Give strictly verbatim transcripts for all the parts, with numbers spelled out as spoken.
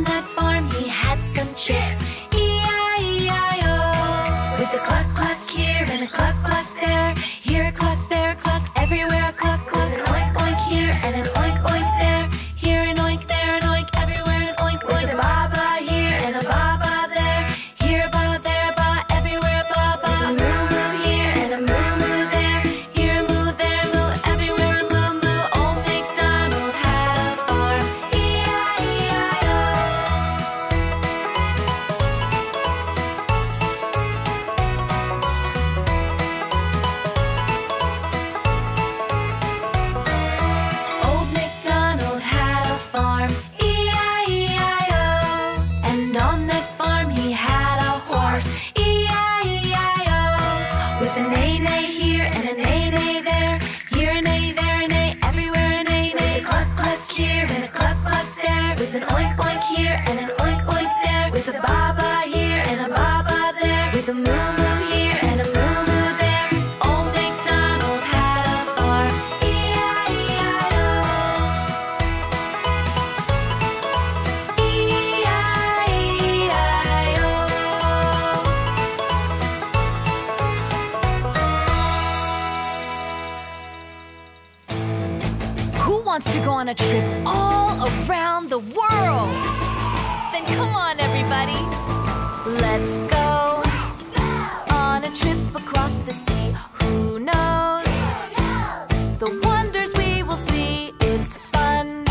On that farm he had some chicks, E I E I O. With a cluck cluck here and a cluck cluck there, here a cluck, there a cluck, everywhere a cluck cluck. An oink oink here and an oink oink there, here an oink, there an oink, everywhere an oink oink. With a ba ba here and a ba ba there, here a ba, there a ba, everywhere a ba ba. With a moo moo here and a moo moo there, here a moo, there a moo, everywhere a moo moo. Old MacDonald had a farm, E I E I O. Old MacDonald had a farm, E I E I O. And on that farm he had a horse, E I E I O. With an a-nay here and an a-nay there, here an a, there an a, everywhere an a-nay. With a cluck cluck here and a cluck cluck there, with an oink oink here and an oink oink there, with a ba ba here and a ba ba there, with a moo moo here and a moo moo there. Old MacDonald had a farm, E I E I O. E I E I O. Who wants to go on a trip all around the world? Then come on, everybody. Let's go on a trip across the sea. Who knows the wonders we will see? It's fun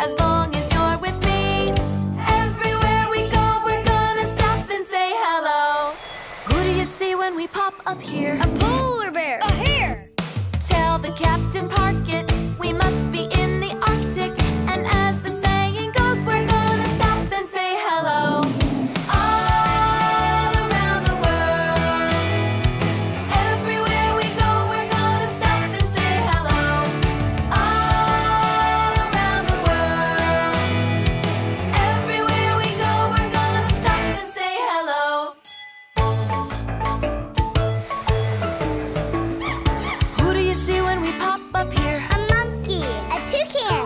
as long as you're with me. Everywhere we go, we're gonna stop and say hello. Who do you see when we pop up here? A polar bear. A hare. Tell the captain Parkett we must be in the Arctic. And as the saying goes, we're gonna stop and say hello. All around the world, everywhere we go, we're gonna stop and say hello. All around the world, everywhere we go, we're gonna stop and say hello. Who do you see when we pop up here? A monkey. A toucan.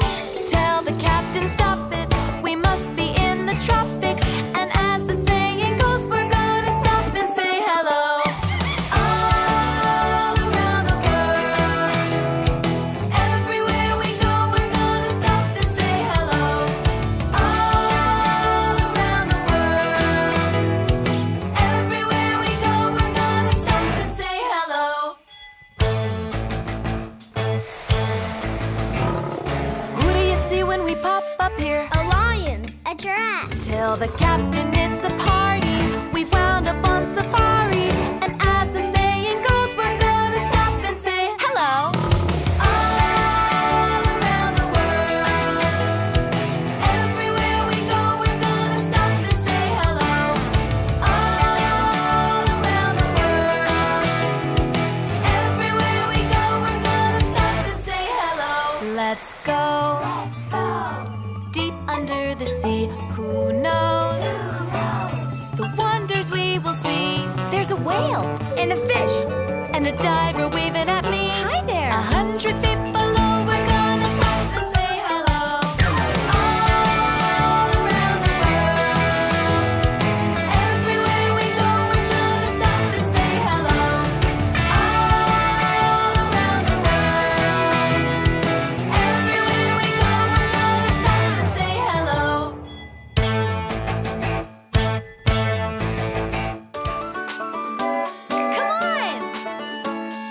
Tell the captain stop it. We must be in the tropics. And as the saying goes, we're gonna stop and say hello. All around the world, everywhere we go, we're gonna stop and say hello. All around the world, everywhere we go, we're gonna stop and say hello. Who do you see when we pop up here? A lion. A giraffe. Tell the captain it's a party. We wound up on safari. And as the saying goes, we're gonna stop and say hello. All around the world, everywhere we go, we're gonna stop and say hello. All around the world, everywhere we go, we're gonna stop and say hello. Let's go deep under the sea. Who knows the wonders we will see? There's a whale and a fish and a diver waving at me. Hi there. A hundred feet below, we're gonna stop and say hello. All around the world, everywhere we go, we're gonna stop and say hello. All around the world, everywhere we go, we're gonna stop and say hello. Come on!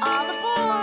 All aboard!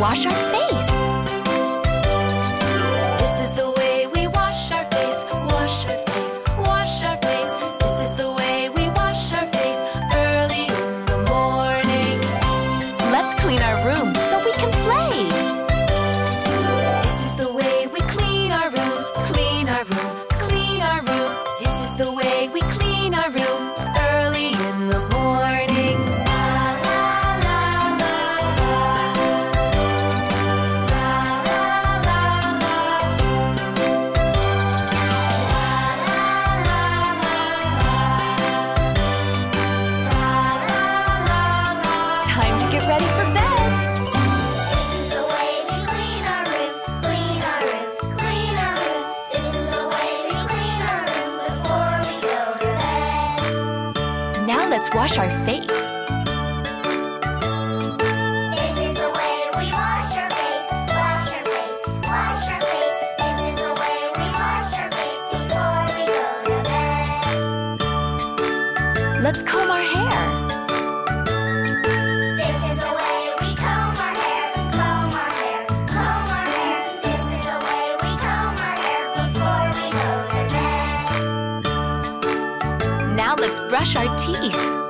Wash our face, wash our face. This is the way we wash our face. Wash our face, early in the morning. wash our face. This is the way we wash our face. Wash our face. Wash our face. This is the way we wash our face before we go to bed. Let's comb our hair. This is the way we comb our hair. Comb our hair. Comb our hair. This is the way we comb our hair before we go to bed. Now let's brush our teeth.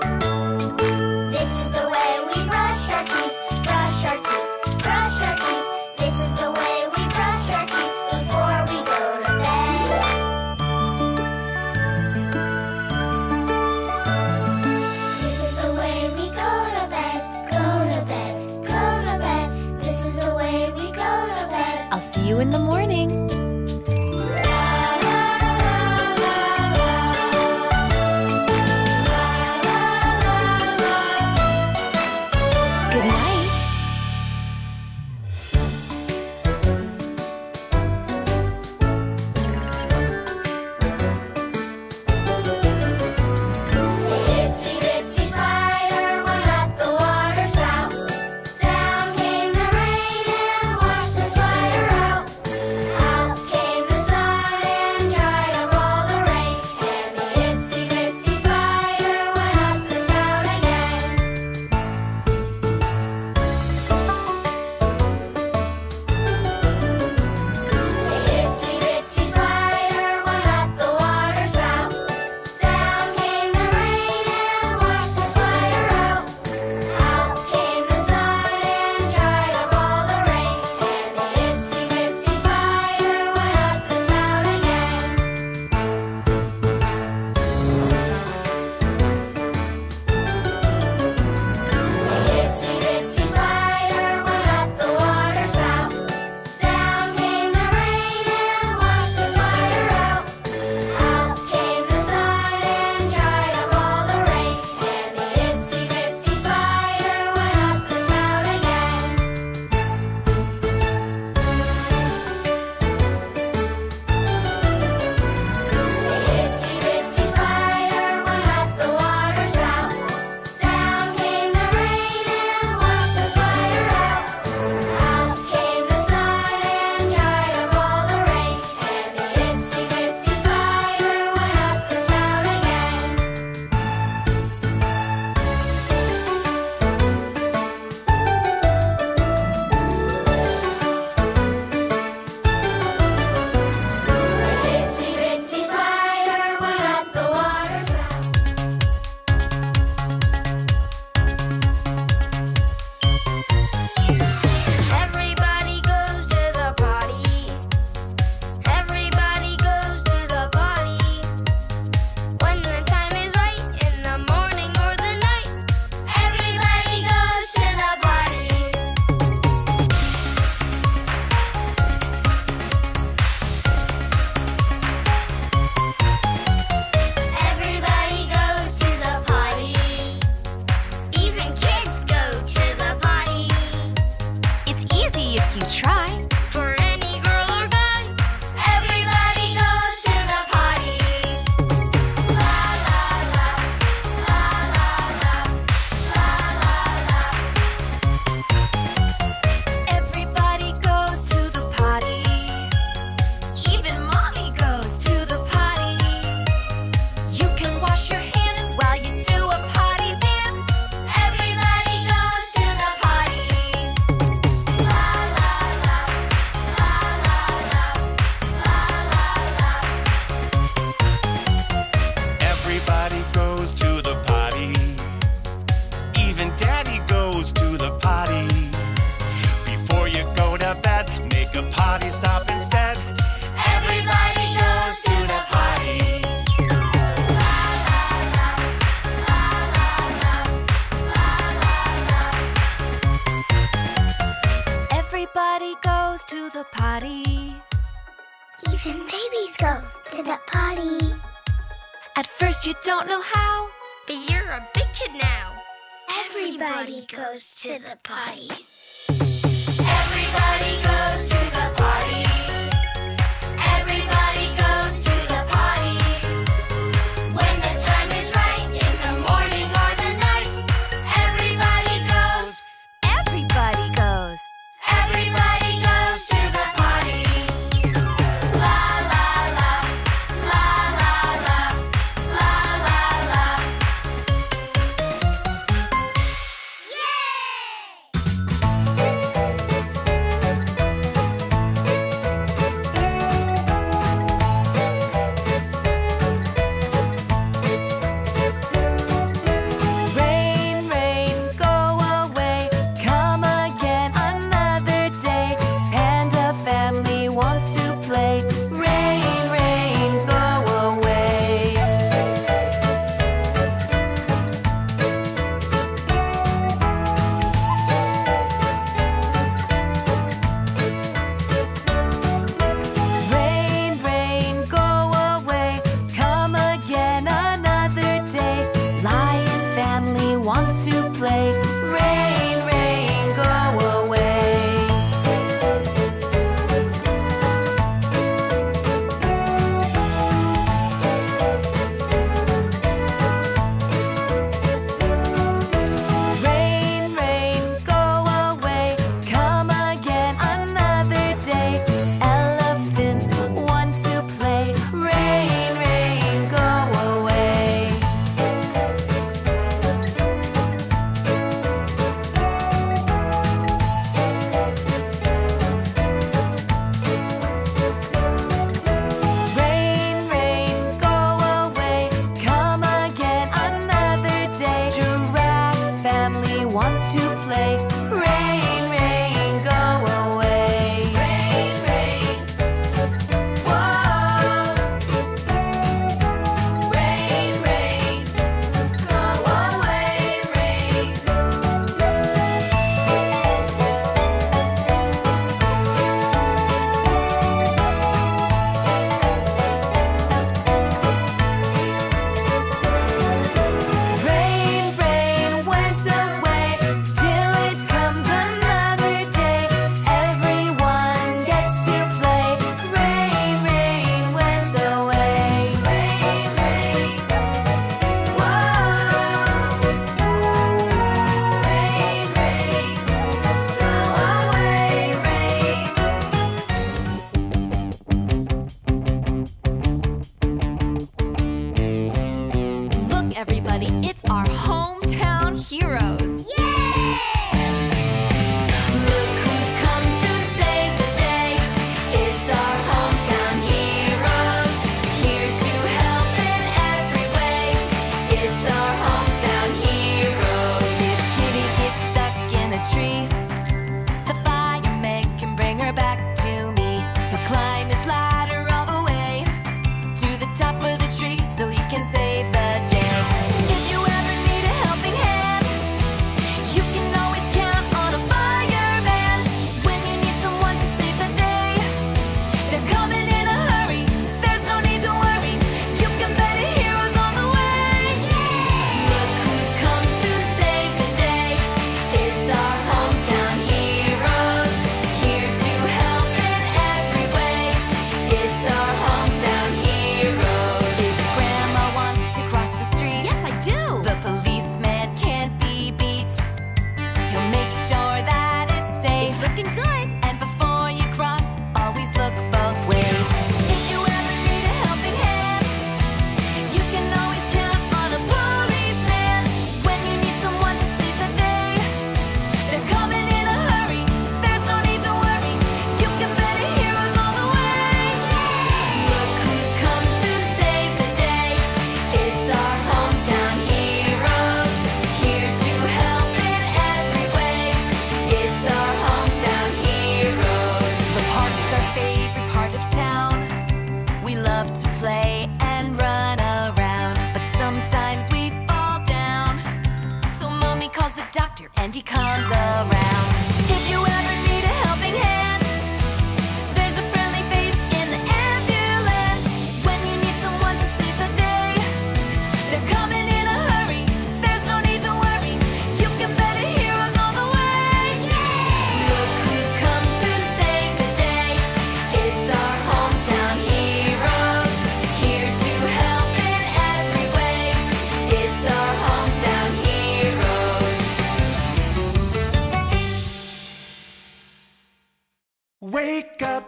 Everybody goes to the party. Everybody goes to the party. When the time is right in the morning or the wants to play. Rain, rain, go away. Rain, rain. Whoa. Rain, rain, go away. Rain. Everybody, it's our hometown heroes. Yay! Look who's come to save the day. It's our hometown heroes, here to help in every way. It's our hometown heroes. If Kitty gets stuck in a tree, the fireman can bring her back to me. He'll climb his ladder all the way to the top of the tree so he can save the day. Play and run around, but sometimes we fall down. So Mommy calls the doctor and he comes around. If you ever need a helping hand, there's a friendly face in the ambulance. When you need someone to save the day, they're coming in a hurry. There's no need to worry. You can bet a hero's on the way. Yeah! Look who's come to save the day. It's our hometown hero. Wake up,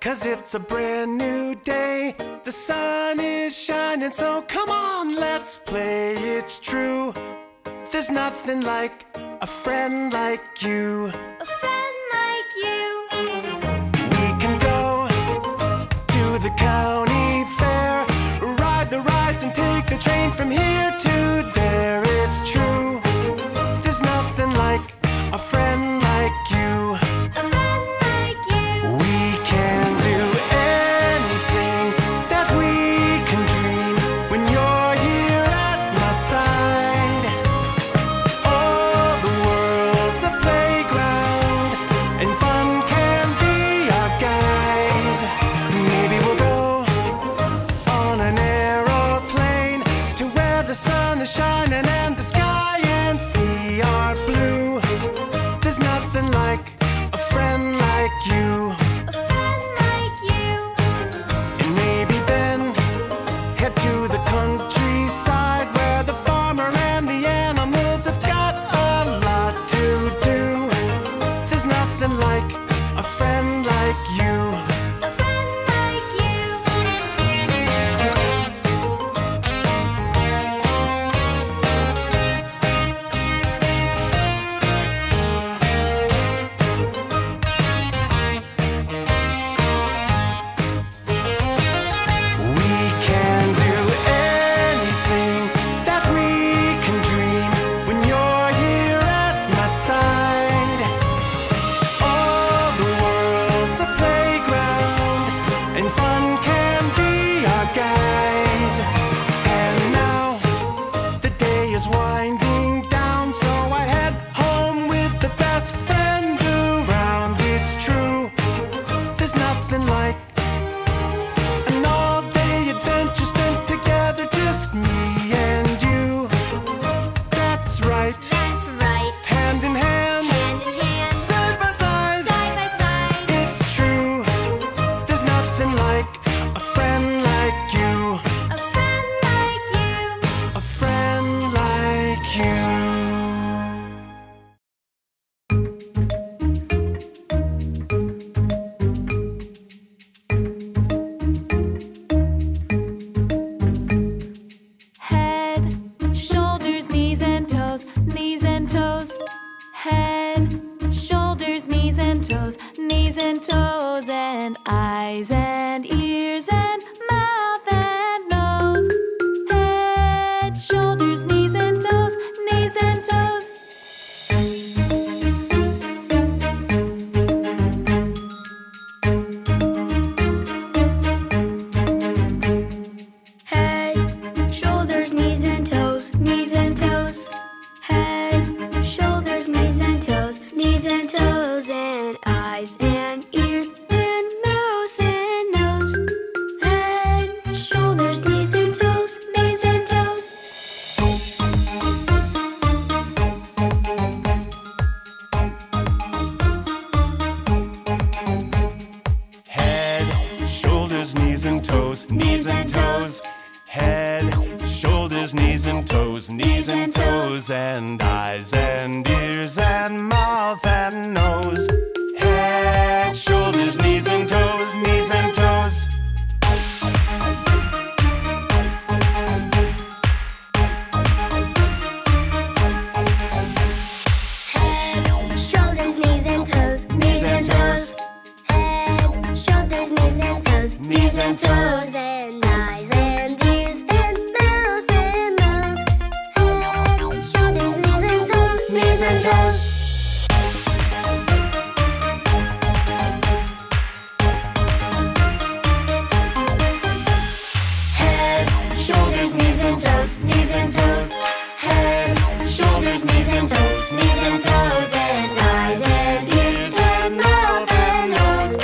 'cause it's a brand new day. The sun is shining, so come on, let's play. It's true, there's nothing like a friend like you. A friend like you. We can go to the county fair, ride the rides and take the train from here to there. It's true, there's nothing like a friend like you. The sun ears and eyes and ears and mouth and nose. Head, shoulders, knees and toes, knees and toes. Knees and toes and eyes and ears and mouth and nose. Head, shoulders, knees and toes, knees and toes. Head, shoulders, knees and toes, knees and toes. Head, shoulders, knees and toes, knees and toes and eyes and ears and mouth and nose.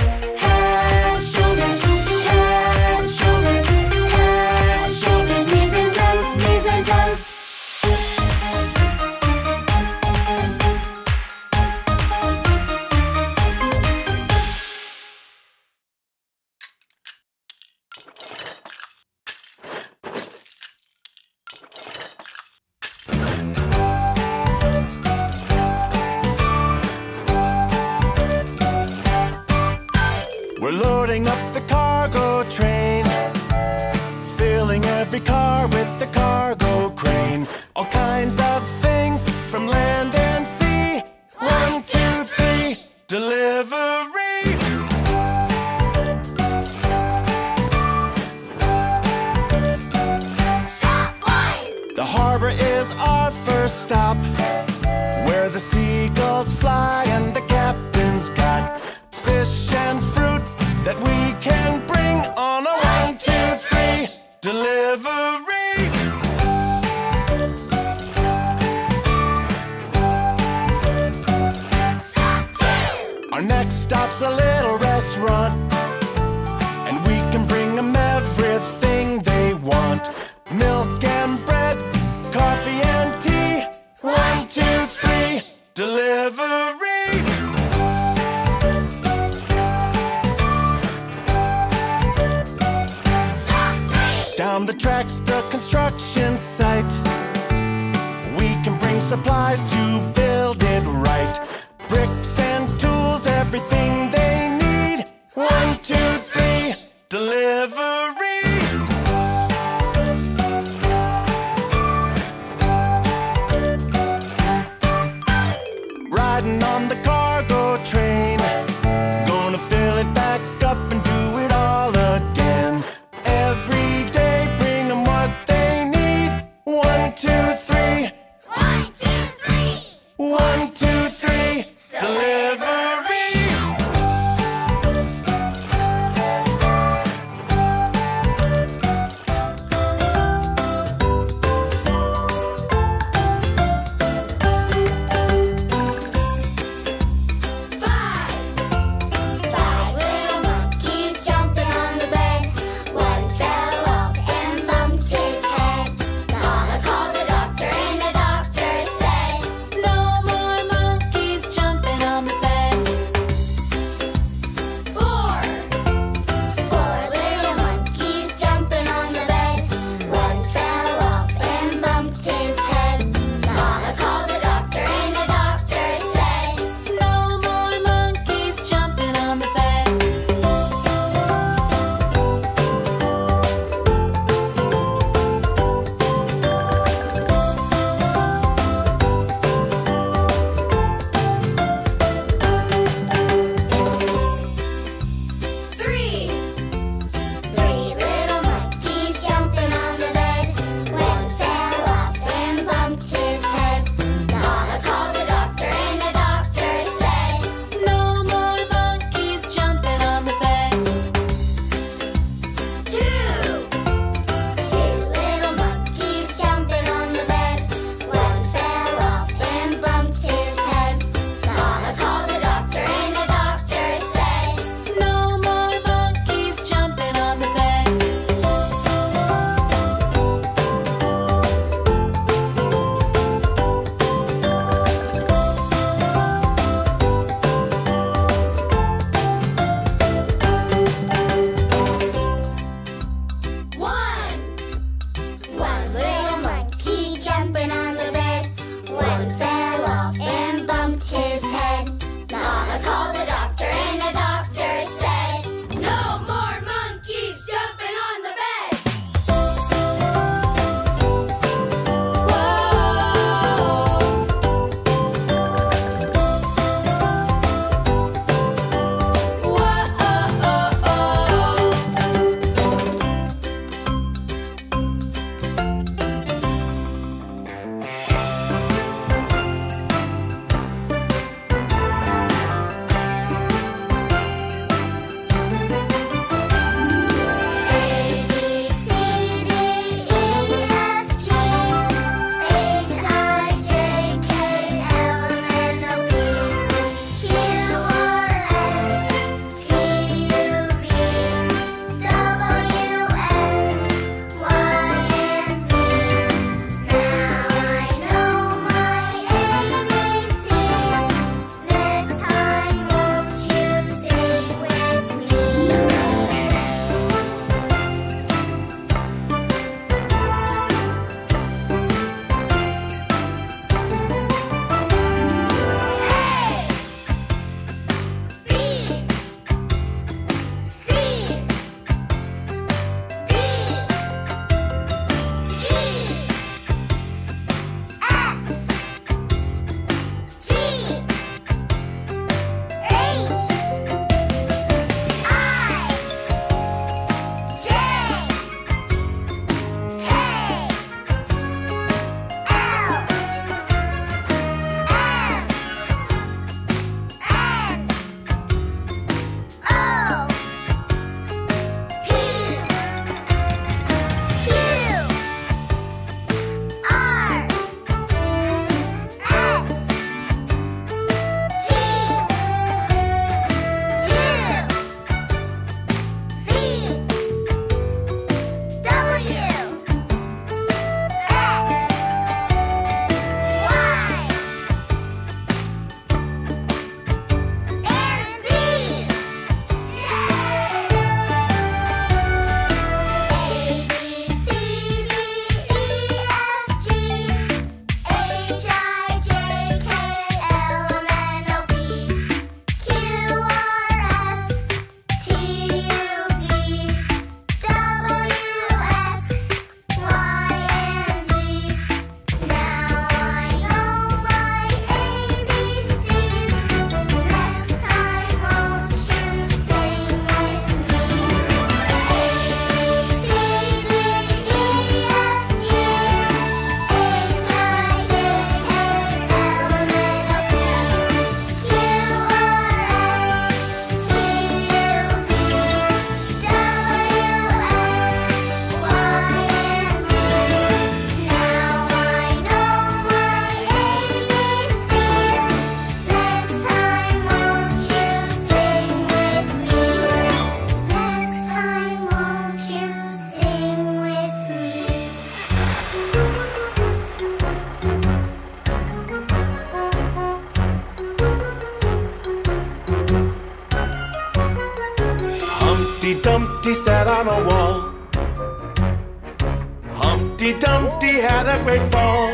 Humpty Dumpty had a great fall.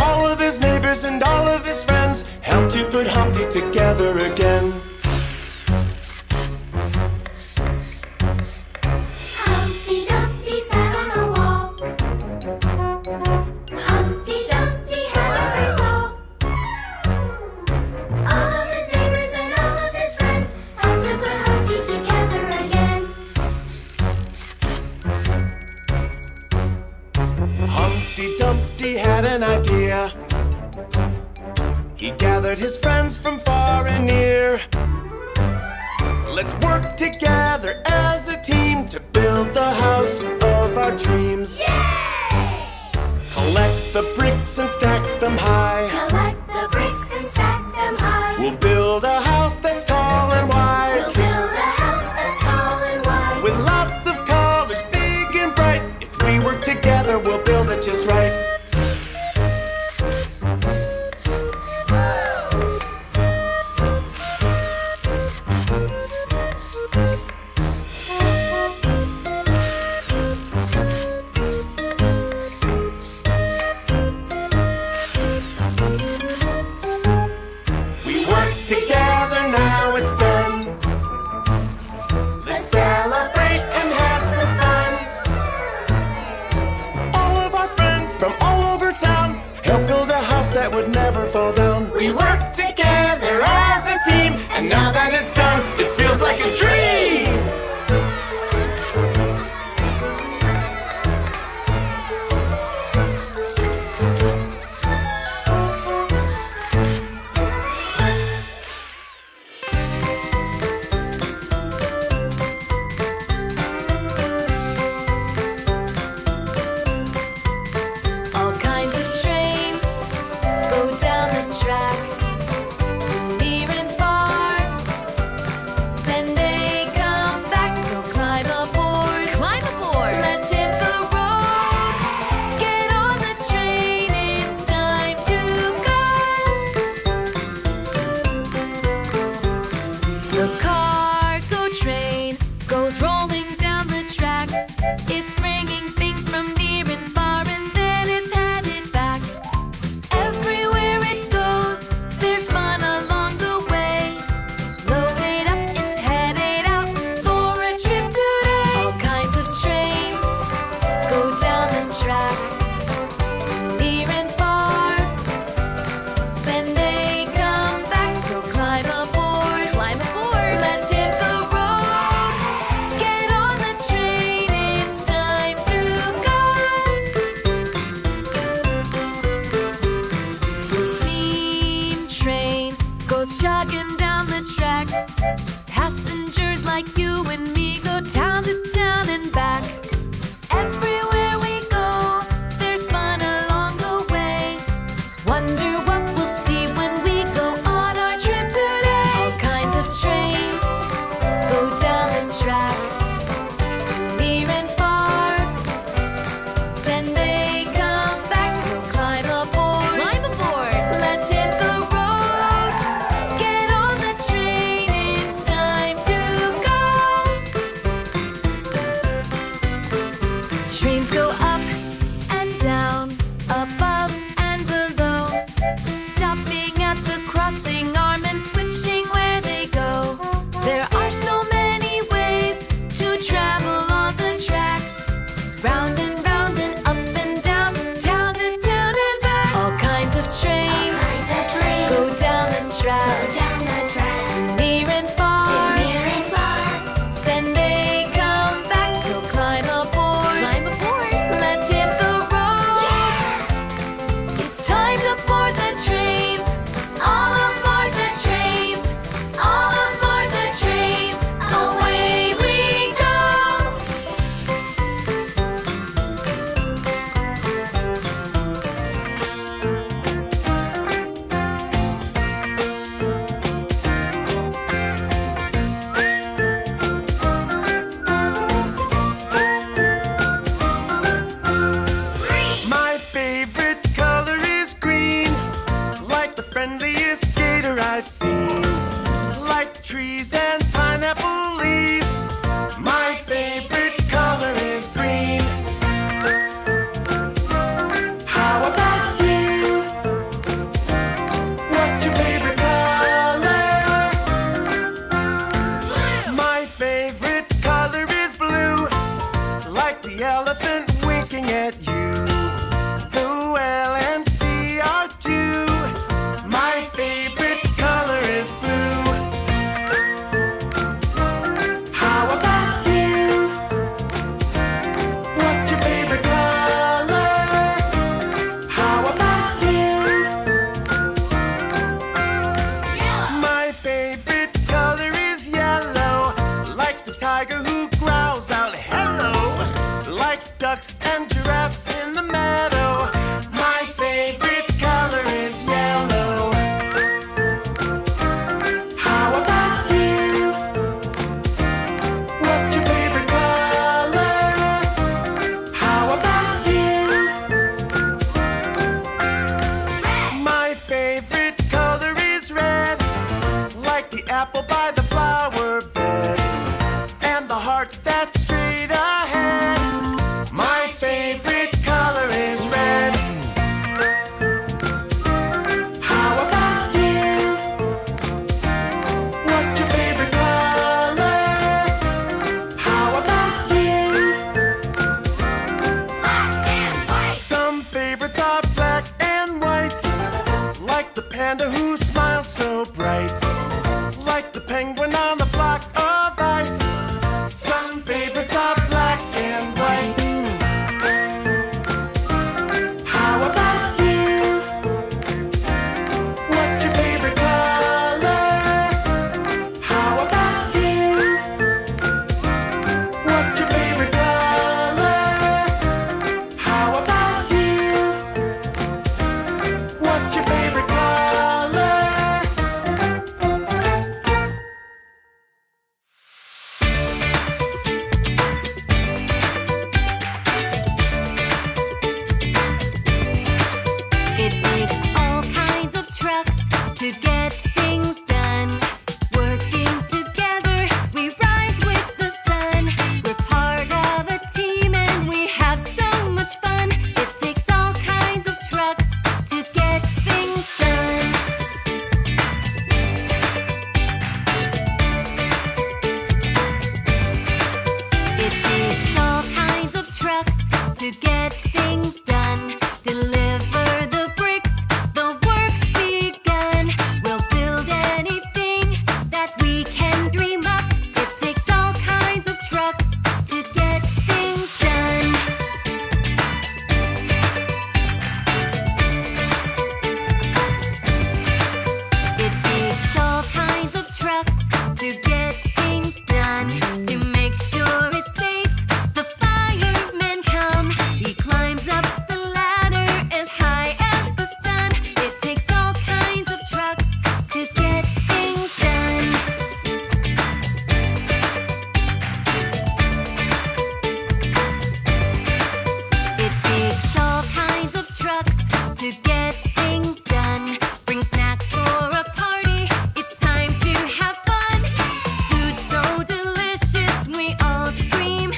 All of his neighbors and all of his friends helped to put Humpty together again. Humpty Dumpty sat on a wall. Humpty Dumpty had a great fall. All of his neighbors and all of his friends helped to put Humpty together again. Humpty Dumpty had an idea. He gathered his friends from far and near. Let's work together as a team to build the house of our dreams. Yay! Collect the bricks and stack them high. Collect the bricks and stack them high. We'll build a house that's tall and wide. We'll build a house that's tall and wide. With lots of colors, big and bright. If we work together, we'll build it just right. That would never fall down. We work together as a team, and now that it's done, it feels like a dream. Chugging down the track, passengers like you and me go town to town and back. Everywhere we go, there's fun along the way. Wonder what we'll see when we go on our trip today. All kinds of trains go down the track. Trains go up and down, above and below, stopping at the crossing arm and switching where they go. There are so many ways to travel on the tracks, round and round and up and down, town to town and back. All kinds of trains, all kinds of trains go down the track. Go down the track. To near and far, to near and far. Then they I've seen, like trees and pineapple leaves, my favorite color is green. ducks and giraffes in the meadow. My favorite color is yellow. How about you? What's your favorite color? How about you? My favorite color is red, like the apple by the flower bed, and the heart that's straight ahead. My favorite color is red. How about you? What's your favorite color? How about you? Black and white. Some favorites are black and white, like the panda who smiles so bright, like the penguin on the block of ice. Some favorites are black and white. How about you? What's your favorite color? How about you? What's your favorite color? How about you? What's your favorite color? It takes all kinds of trucks to get things done. Working together, we rise with the sun. We're part of a team and we have so much fun. It takes all kinds of trucks to get things done. It takes all kinds of trucks to get things done. Deliver the to get things done. Bring snacks for a party. It's time to have fun. Food so delicious, we all scream.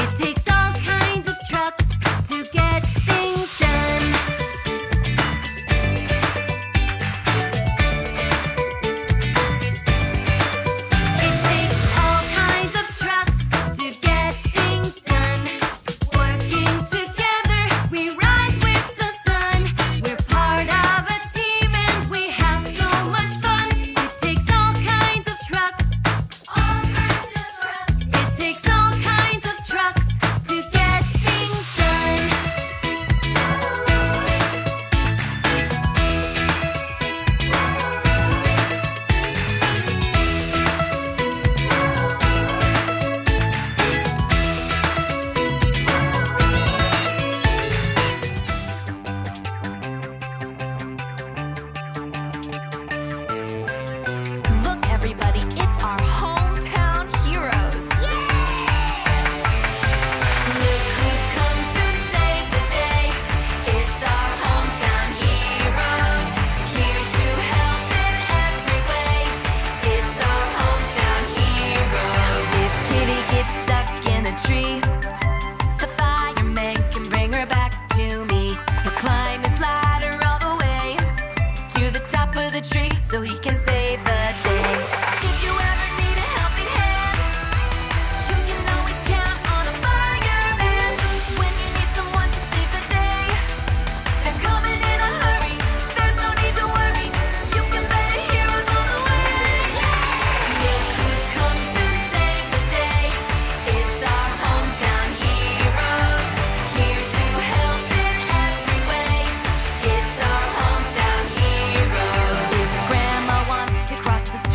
It takes all kinds of trucks to get things done. It takes all kinds of trucks to get things done. Working together, we rise with the so he can save the day. If you ever need a helping hand, you can always count on a fireman. When you need someone to save the day, they're coming in a hurry. There's no need to worry, you can bet a hero's on the way. Look who's come to save the day. It's our hometown heroes, here to help in every way. It's our hometown heroes. Cross the street.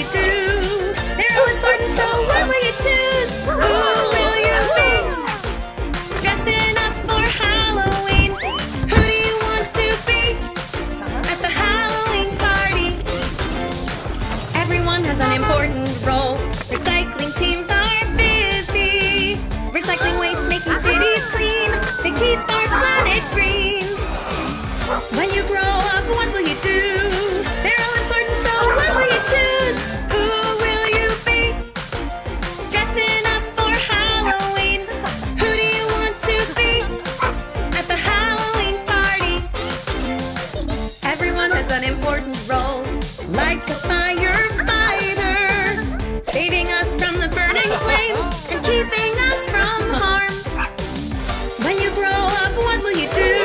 you do? They're all important, so what will you choose? Who will you be? Dressing up for Halloween, who do you want to be? At the Halloween party, everyone has an important role. Recycling teams are busy, recycling waste, making cities clean. They keep our planet green. When you grow up, what will you do? An important role, like a firefighter, saving us from the burning flames and keeping us from harm. When you grow up, what will you do?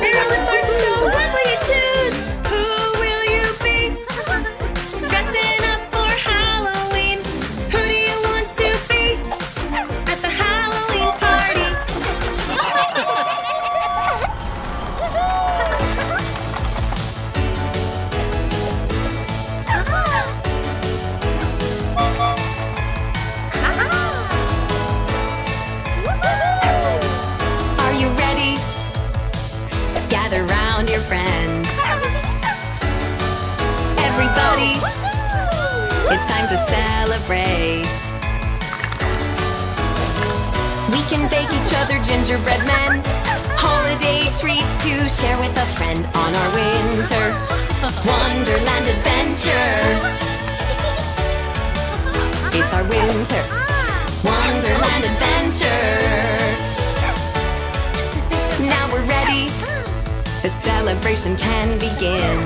They're all important, so what will you choose? Who will you be? Dressing up for Halloween, who do you want to be? At the Halloween party. Gather round your friends, everybody, it's time to celebrate. We can bake each other gingerbread men, holiday treats to share with a friend on our winter wonderland adventure. It's our winter wonderland adventure. Now we're ready. The celebration can begin.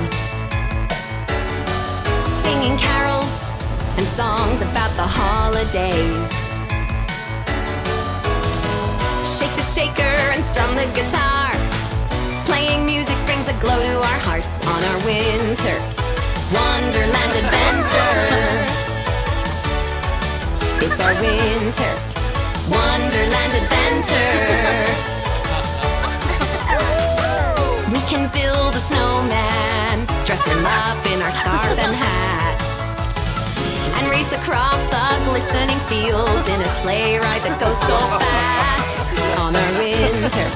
Singing carols and songs about the holidays. Shake the shaker and strum the guitar. Playing music brings a glow to our hearts on our winter wonderland adventure. It's our winter wonderland adventure. We can build a snowman, dress him up in our scarf and hat, and race across the glistening fields in a sleigh ride that goes so fast on our winter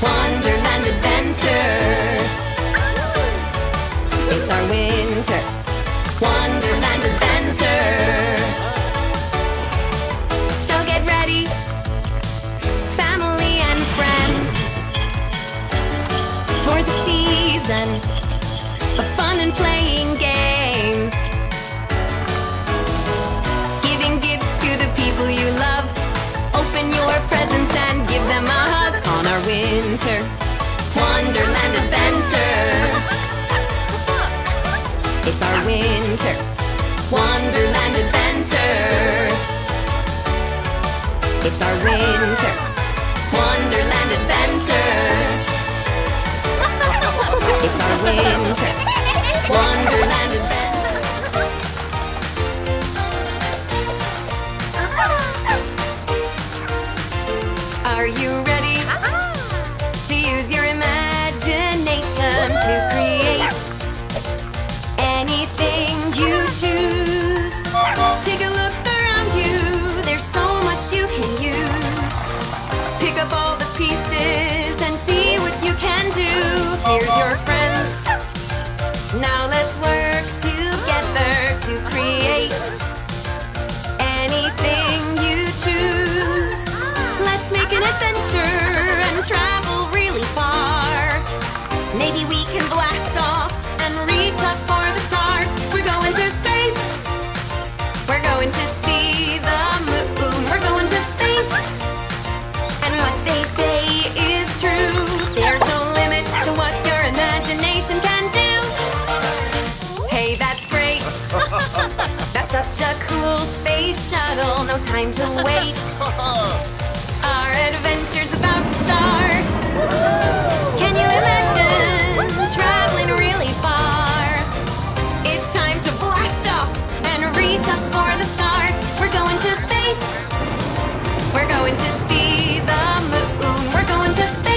wonderland adventure. It's our winter wonderland adventure. So get ready, family and friends, for the season of fun and playing games. Giving gifts to the people you love. Open your presents and give them a hug on our winter wonderland adventure. It's our winter wonderland adventure. It's our winter wonderland adventure. It's our winter wonderland adventure. Are you ready to use your imagination to create anything you choose? Take a look around you, there's so much you can use. Pick up all the pieces and see what you can do. Here's your friends. Now let's work together to create anything you choose. Let's make an adventure and travel really far. Maybe we can blast off and reach up for the stars. We're going to space. We're going to see the moon. We're going to space. And what they say is true. There's no limit to what your imagination can do. Hey, that's great. That's such a cool space shuttle. No time to wait. Our adventure's about to start. Can you imagine traveling really far? It's time to blast off and reach up for the stars. We're going to space. We're going to see the moon. We're going to space.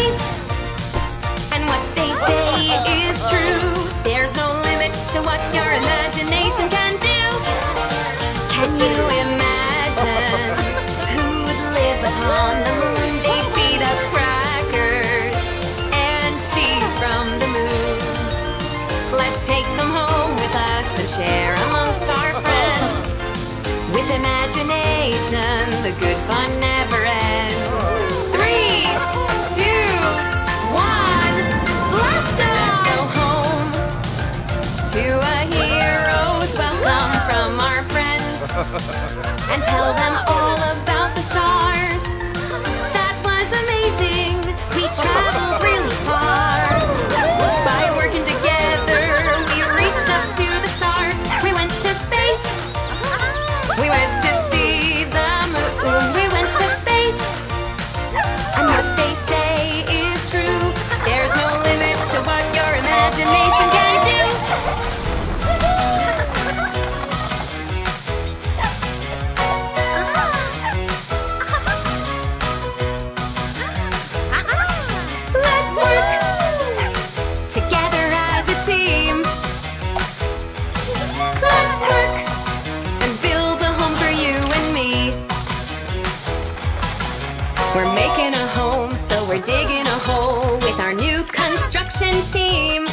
What they say is true. There's no limit to what your imagination can do. Can you imagine who would live on the moon? They feed us crackers and cheese from the moon. Let's take them home with us and share amongst our friends. With imagination, the good fun never ends. Three, two, one, blast off! Let's go home to a hero's welcome from our friends. And tell them all about the stars. That was amazing. We traveled really far. By working together, we reached up to the stars. We went to space. We went to see the moon. We went to space. And what they say is true. There's no limit to what your imagination can do. Let's work together as a team. Let's work and build a home for you and me. We're making a home, so we're digging a hole with our new construction team.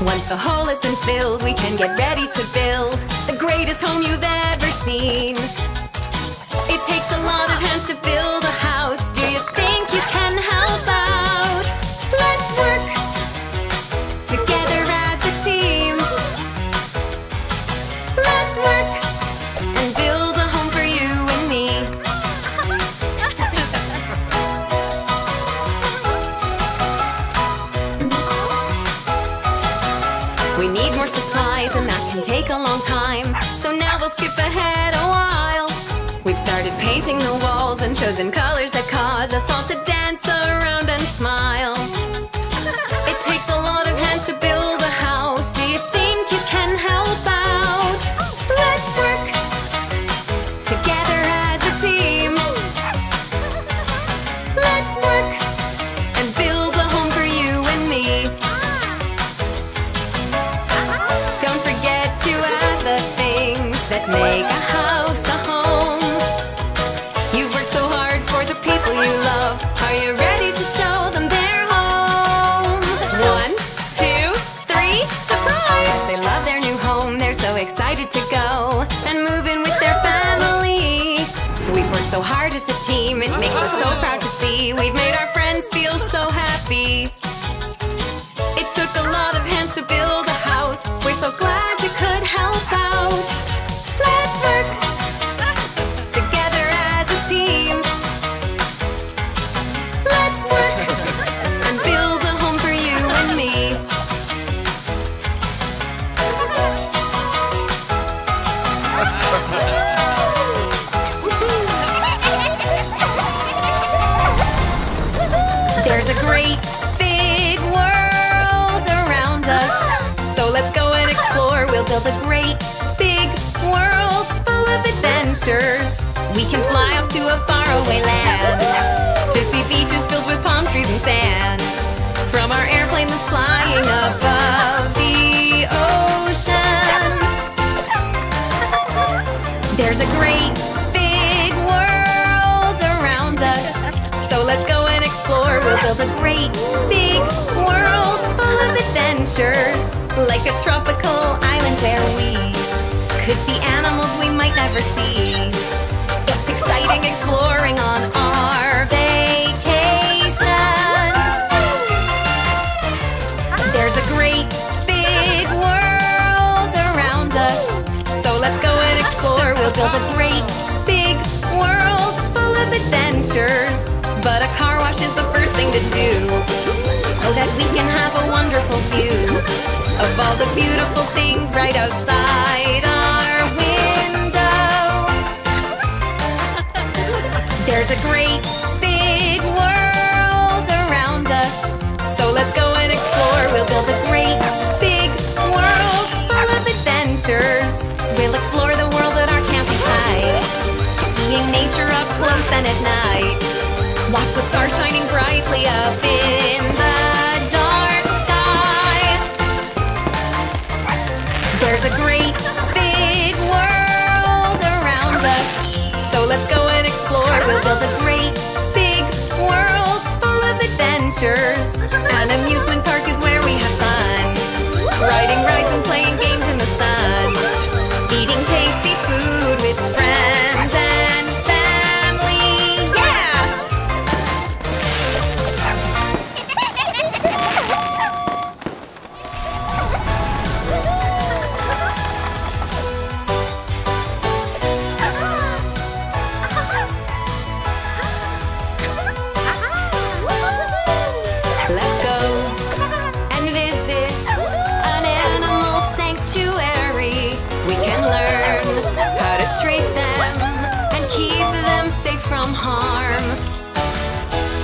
Once the hole has been filled, we can get ready to build the greatest home you've ever seen. It takes a lot of hands to build a house. Do you think you can help out? Let's work together as a team. Let's work and build a home for you and me. We need more supplies and that can take a long time, so now we'll skip ahead a while. We've started painting the walls and chosen colors that cause us all to dance around and smile. It takes a lot of hands to build a house. Do you think you can help out? Let's work together as a team. Let's work and build a home for you and me. Don't forget to add the things that make a house a home. You've worked so hard for the people you love. Are you ready to show them their home? One, two, three, surprise! They love their new home, they're so excited to go and move in with their family. We've worked so hard as a team, it makes us so proud to see. We've made our friends feel so happy. It took a lot of hands to build a house. We're so glad you could help out. Let's work together as a team. Let's work and build a home for you and me. There's a great big world around us, so let's go and explore. We'll build a great big world full of adventures. We can fly off to a faraway land to see beaches filled with palm trees and sand. From our airplane that's flying above the ocean. There's a great big world around us, so let's go and explore. We'll build a great big world full of adventures. Like a tropical island where we could see animals we might never see. It's exciting exploring on our vacation. There's a great big world around us, so let's go and explore. We'll build a great big world full of adventures. But a car wash is the first thing to do, so that we can have a wonderful view of all the beautiful things right outside our window. There's a great big world around us, so let's go and explore. We'll build a great big world full of adventures. We'll explore the world at our camping site, seeing nature up close and at night. Watch the stars shining brightly up in the dark sky. There's a great big world around let's go and explore. We'll build a great big world full of adventures. An amusement park is where we have fun, riding rides and playing games in the sun, eating tasty food with friends and family. Yeah! Let's go and visit an animal sanctuary. We can learn how to treat them and keep them safe from harm.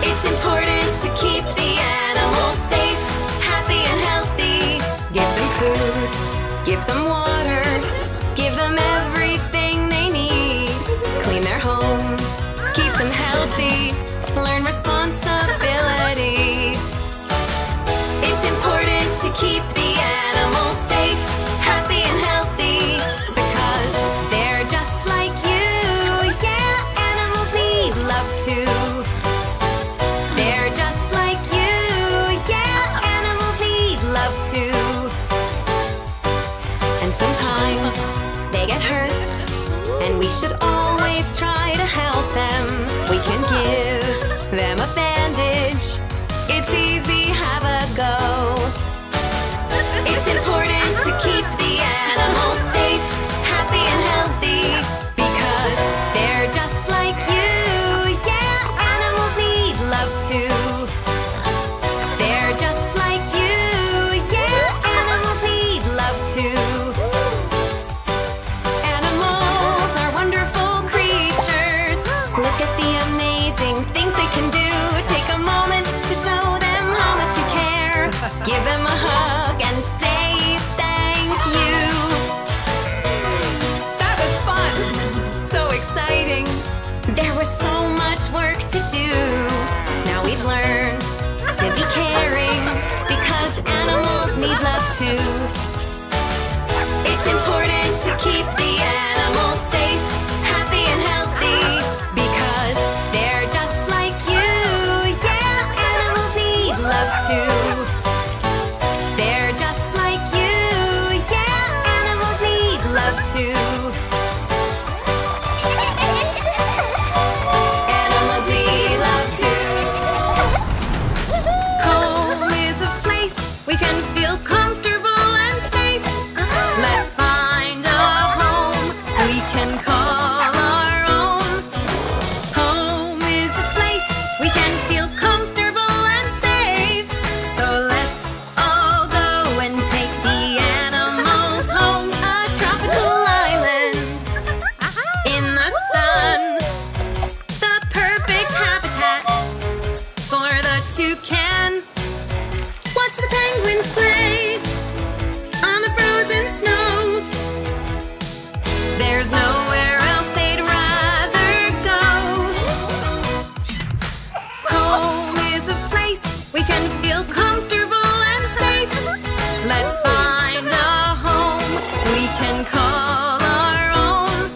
It's important to keep the animals safe, happy and healthy. Give them food, give them water, give them everything they need. Clean their homes, keep them healthy, learn responsibility. It's important to keep the animals safe, happy and healthy, because they're just like you. Yeah, animals need love too. They're just like you. Yeah, animals need love too. And sometimes they get hurt, and we should always try to help them. We can give them a bandage. It's easy, have a go. It's important to keep the animals safe, happy and healthy, because they're just like you. Yeah, animals need love too. They're just like you. Yeah, animals need love too. Animals are wonderful creatures. Look at the amazing things they can do. Take a moment to show them how much you care. Give them a hug and say thank you. That was fun, so exciting. There was so much work to do. Now we've learned to be caring, because animals need love too. It's important to keep the animals safe, happy and healthy, because they're just like you. Yeah, animals need love too. They're just like you. Yeah, animals need love too. Animals need love too. Home is a place we can feel comfortable. Let's find a home we can call our own. Home is a place we can feel comfortable and safe. So let's all go and take the animals home. A tropical island in the sun, the perfect habitat for the toucan. Watch the penguins play on the frozen snow. There's nowhere else they'd rather go. Home is a place we can feel comfortable and safe. Let's find a home we can call our own.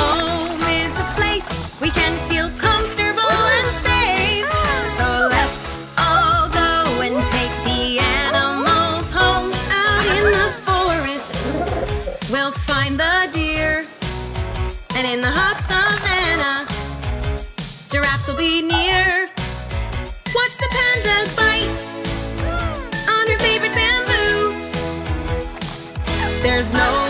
Home is a place we can feel comfortable and safe. So let's all go and take the animals home. Out in the forest, we'll find the deer, and in the hot savanna, giraffes will be near. Watch the panda bite on her favorite bamboo. There's no